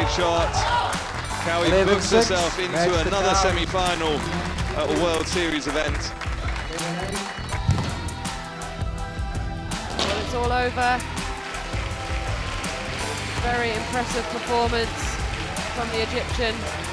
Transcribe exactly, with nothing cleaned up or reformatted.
great shot. Kawy books herself into another semi-final at a World Series event. Well, it's all over. Very impressive performance from the Egyptian.